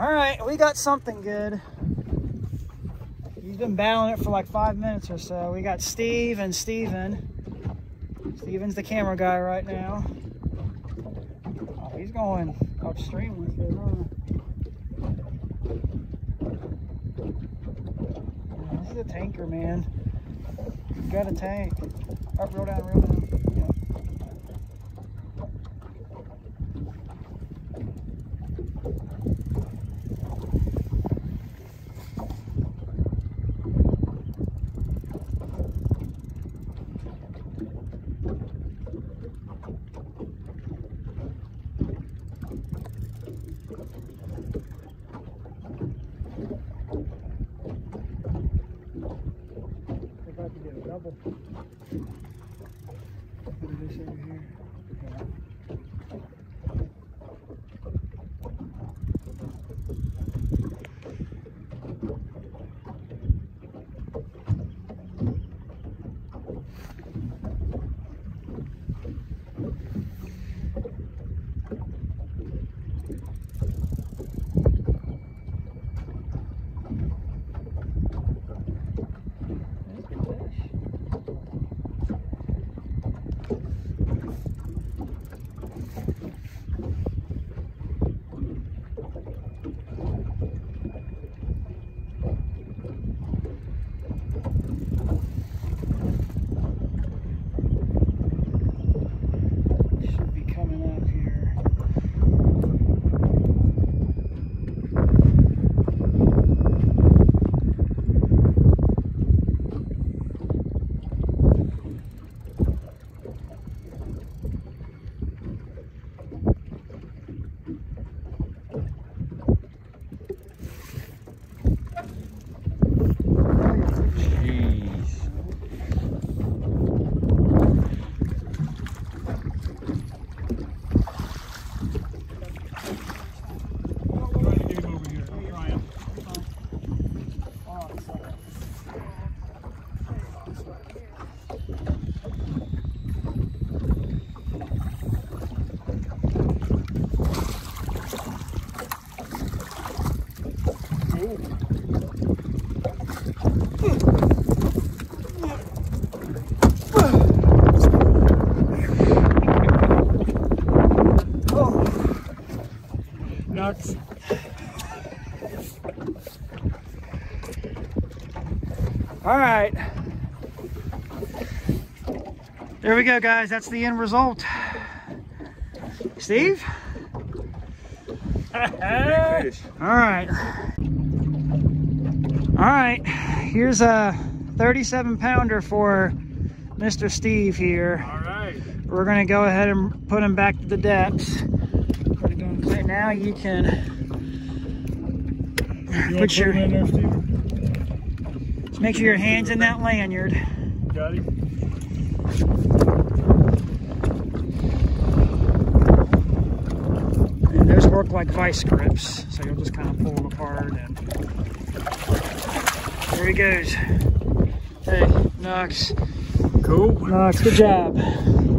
All right, we got something good. He's been battling it for like 5 minutes or so. We got Steve and Steven. Steven's the camera guy right now. Oh, he's going upstream with it, huh? This is a tanker, man. You've got a tank. Up, roll down, roll down. Knox. All right. There we go, guys. That's the end result. Steve? All right. All right. Here's a 37-pounder for Mr. Steve here. All right. We're going to go ahead and put him back to the depths. Right now you can put your there, make sure your hand's in that lanyard. Got it. And those work like vice grips, so you'll just kind of pull it apart. And there he goes. Hey, Knox. Cool. Knox, good job.